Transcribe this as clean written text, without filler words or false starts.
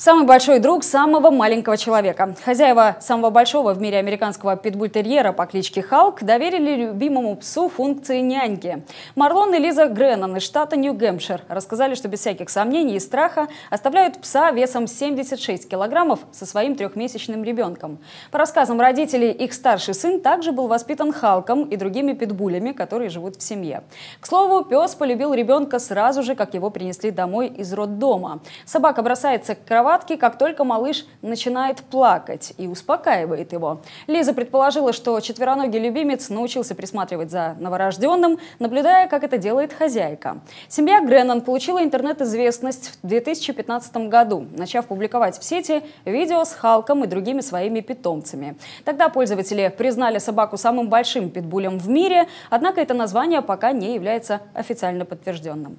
Самый большой друг самого маленького человека. Хозяева самого большого в мире американского питбультерьера по кличке Халк доверили любимому псу функции няньки. Марлон и Лиза Греннон из штата Нью-Гэмпшир рассказали, что без всяких сомнений и страха оставляют пса весом 76 килограммов со своим трехмесячным ребенком. По рассказам родителей, их старший сын также был воспитан Халком и другими питбулями, которые живут в семье. К слову, пес полюбил ребенка сразу же, как его принесли домой из роддома. Собака бросается к кровати, как только малыш начинает плакать, и успокаивает его. Лиза предположила, что четвероногий любимец научился присматривать за новорожденным, наблюдая, как это делает хозяйка. Семья Греннон получила интернет-известность в 2015 году, начав публиковать в сети видео с Халком и другими своими питомцами. Тогда пользователи признали собаку самым большим питбулем в мире, однако это название пока не является официально подтвержденным.